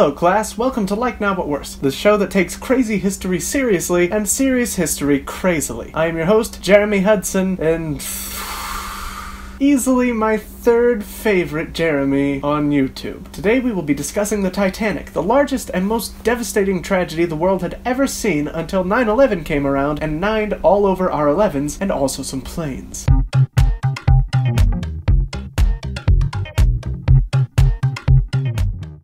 Hello class, welcome to Like Now But Worse, the show that takes crazy history seriously and serious history crazily. I am your host, Jeremy Hudson, and easily my third favorite Jeremy on YouTube. Today we will be discussing the Titanic, the largest and most devastating tragedy the world had ever seen until 9/11 came around and 9'd all over our 11s and also some planes.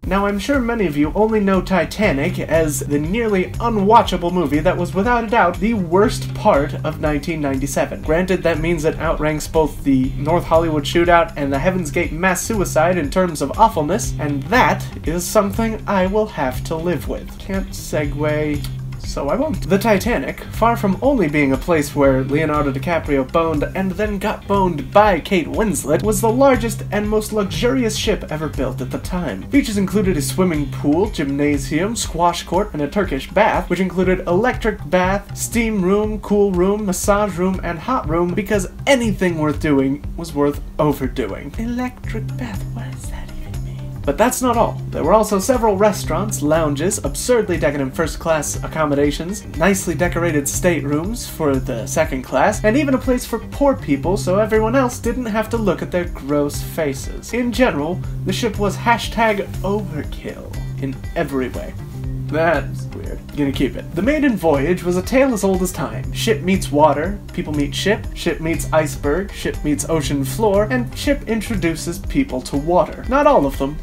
Now, I'm sure many of you only know Titanic as the nearly unwatchable movie that was without a doubt the worst part of 1997. Granted, that means it outranks both the North Hollywood shootout and the Heaven's Gate mass suicide in terms of awfulness, and that is something I will have to live with. Can't segue, so I won't. The Titanic, far from only being a place where Leonardo DiCaprio boned and then got boned by Kate Winslet, was the largest and most luxurious ship ever built at the time. Features included a swimming pool, gymnasium, squash court, and a Turkish bath, which included electric bath, steam room, cool room, massage room, and hot room, because anything worth doing was worth overdoing. Electric bath, what is that? But that's not all. There were also several restaurants, lounges, absurdly decadent first-class accommodations, nicely decorated staterooms for the second class, and even a place for poor people so everyone else didn't have to look at their gross faces. In general, the ship was #overkill in every way. That's weird. Gonna keep it. The maiden voyage was a tale as old as time. Ship meets water, people meet ship meets iceberg, ship meets ocean floor, and ship introduces people to water. Not all of them,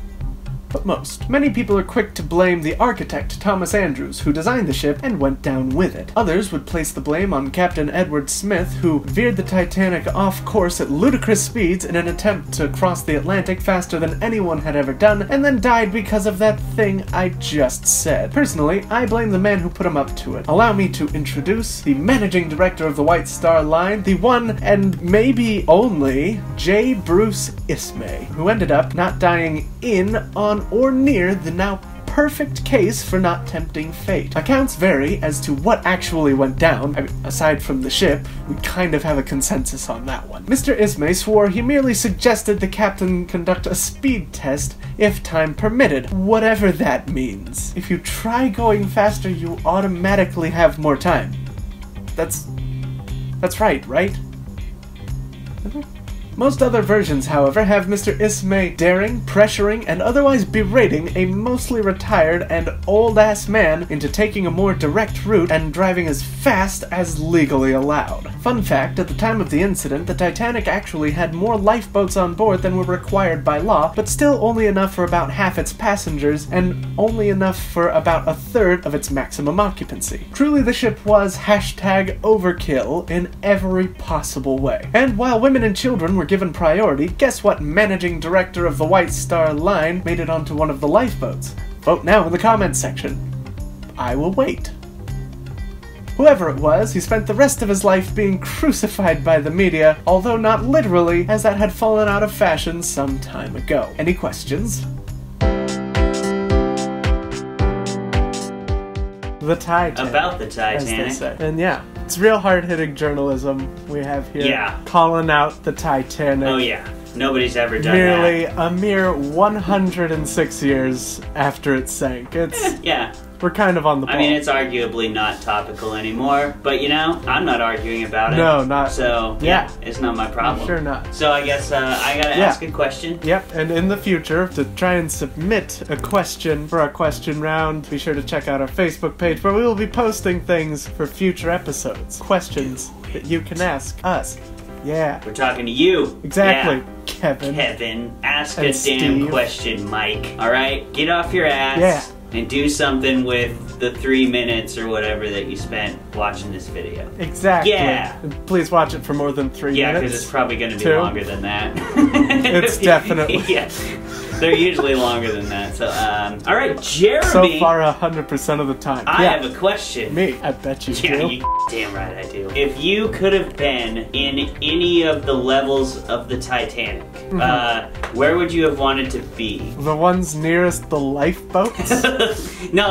but most. Many people are quick to blame the architect, Thomas Andrews, who designed the ship and went down with it. Others would place the blame on Captain Edward Smith, who veered the Titanic off course at ludicrous speeds in an attempt to cross the Atlantic faster than anyone had ever done, and then died because of that thing I just said. Personally, I blame the man who put him up to it. Allow me to introduce the managing director of the White Star Line, the one and maybe only J. Bruce Ismay, who ended up not dying in, on, or near the now perfect case for not tempting fate. Accounts vary as to what actually went down. I mean, aside from the ship, we kind of have a consensus on that one. Mr. Ismay swore he merely suggested the captain conduct a speed test if time permitted, whatever that means. If you try going faster, you automatically have more time. That's right, right? Most other versions, however, have Mr. Ismay daring, pressuring, and otherwise berating a mostly retired and old-ass man into taking a more direct route and driving as fast as legally allowed. Fun fact, at the time of the incident, the Titanic actually had more lifeboats on board than were required by law, but still only enough for about half its passengers, and only enough for about a third of its maximum occupancy. Truly, the ship was #overkill in every possible way. And while women and children were given priority, guess what managing director of the White Star Line made it onto one of the lifeboats? Vote now in the comments section. I will wait. Whoever it was, he spent the rest of his life being crucified by the media, although not literally, as that had fallen out of fashion some time ago. Any questions? The Titanic. About the Titanic. As they say. And yeah. It's real hard-hitting journalism we have here. Yeah. Calling out the Titanic. Oh yeah. Nobody's ever done that. A mere 106 years after it sank. It's yeah. We're kind of on the ball. I mean, it's arguably not topical anymore, but you know, I'm not arguing about it. No, not. So, yeah, it's not my problem. I'm sure not. So I guess I gotta ask a question. Yep, and in the future, to try and submit a question for our question round, be sure to check out our Facebook page where we will be posting things for future episodes. Questions that you can ask us. Yeah. We're talking to you. Exactly. Yeah. Kevin, ask a damn question, Mike. All right? Get off your ass. Yeah. And do something with the 3 minutes or whatever that you spent watching this video. Exactly. Yeah. Please watch it for more than 3 minutes. Yeah, because it's probably going to be longer than that. It's definitely. Yeah. They're usually longer than that. So, all right, Jeremy. So far, 100% of the time. I have a question. Me? I bet you do. Yeah, you damn right I do. If you could have been in any of the levels of the Titanic, where would you have wanted to be? The ones nearest the lifeboats? No.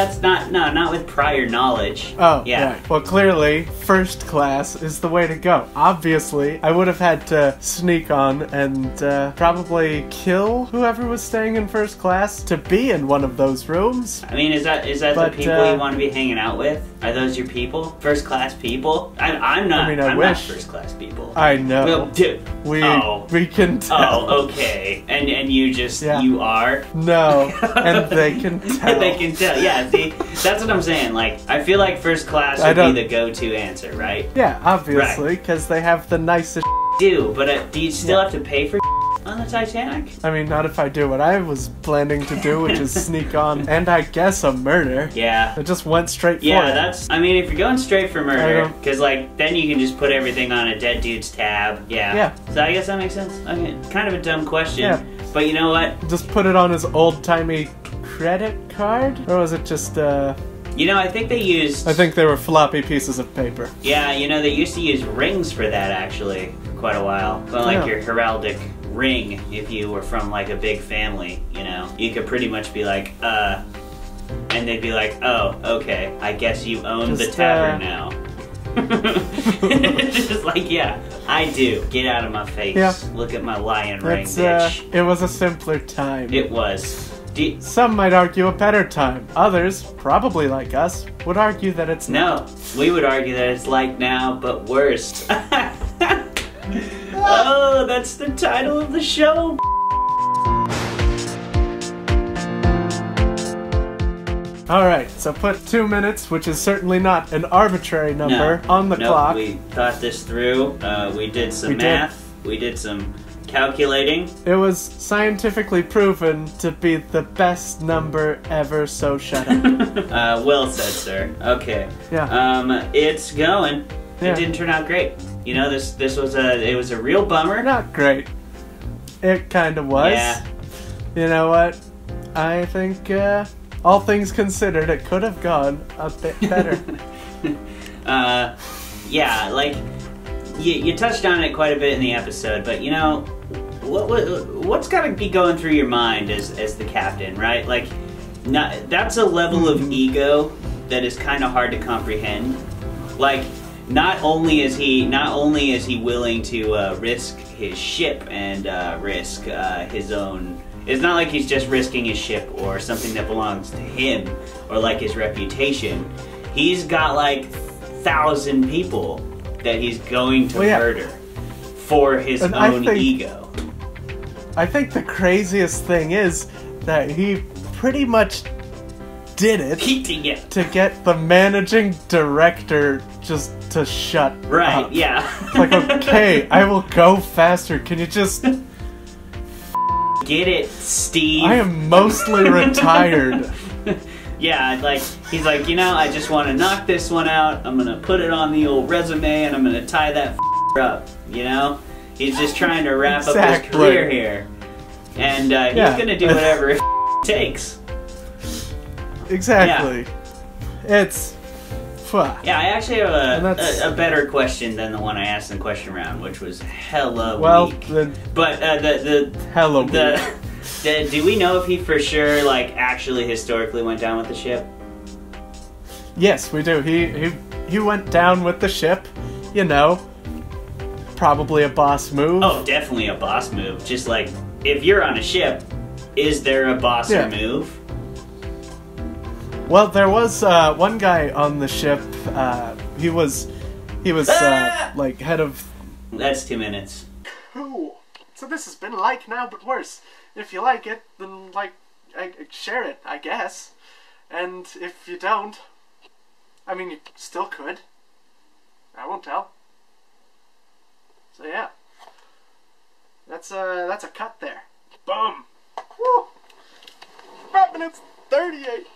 That's not. No, not with prior knowledge. Oh, yeah. Right. Well, clearly, first class is the way to go. Obviously, I would have had to sneak on and probably kill kill whoever was staying in first class to be in one of those rooms. I mean, is that the people you want to be hanging out with? Are those your people? First class people? I'm not first class people. I know. Well, dude. We can tell. Oh, okay. And you just, you are? No. And they can tell. They can tell. Yeah, see, that's what I'm saying. Like, I feel like first class would be the go-to answer, right? Yeah, obviously, because they have the nicest do you still have to pay for on the Titanic? I mean, not if I do what I was planning to do, which is sneak on, and I guess a murder. Yeah. It just went straight for it. I mean, if you're going straight for murder, because, like, then you can just put everything on a dead dude's tab. Yeah. Yeah. So I guess that makes sense. Okay. Kind of a dumb question. Yeah. But you know what? Just put it on his old-timey credit card? Or was it just, You know, I think they used... I think they were floppy pieces of paper. Yeah, you know, they used to use rings for that, actually, for quite a while. But, like, your heraldic ring, if you were from, like, a big family, you know, you could pretty much be like, and they'd be like, oh, okay, I guess you own the tavern now. It's just like, yeah, I do. Get out of my face. Yeah. Look at my lion ring, bitch. It was a simpler time. It was. Some might argue a better time. Others, probably like us, would argue that it's not. No, we would argue that it's like now, but worse. Oh, that's the title of the show. Alright, so put 2 minutes, which is certainly not an arbitrary number, on the clock. We thought this through. We did some math. We did some calculating. It was scientifically proven to be the best number ever, so shut up. Well said, sir. Okay. Yeah. It's going. Yeah. It didn't turn out great. You know, this was it was a real bummer. Not great. It kind of was. Yeah. You know what? I think, all things considered, it could have gone a bit better. Yeah, like, you touched on it quite a bit in the episode, but, you know, what's got to be going through your mind as the captain, right? Like, that's a level of ego that is kind of hard to comprehend. Like, not only is he willing to risk his ship and risk his own. It's not like he's just risking his ship or something that belongs to him or like his reputation. He's got like 1,000 people that he's going to murder for his own ego. I think the craziest thing is that he pretty much did it to get the managing director just to shut up. Yeah. Like, okay, I will go faster. Can you just... Get it, Steve. I am mostly retired. Yeah, like, he's like, you know, I just want to knock this one out. I'm going to put it on the old resume and I'm going to tie that up, you know? He's just trying to wrap up his career here. And he's going to do whatever it takes. Exactly. Yeah. It's... Yeah, I actually have a better question than the one I asked in the question round, which was hella weak. But hella weak. Do we know if he for sure, like, actually historically went down with the ship? Yes, we do. He went down with the ship, you know, probably a boss move. Oh, definitely a boss move. Just like, if you're on a ship, is there a boss move? Well, there was one guy on the ship. He was like head of. That's 2 minutes. Cool. So this has been Like Now But Worse. If you like it, then like, share it, I guess. And if you don't, I mean, you still could. I won't tell. So yeah, that's a cut there. Bum. Woo. 5 minutes 38.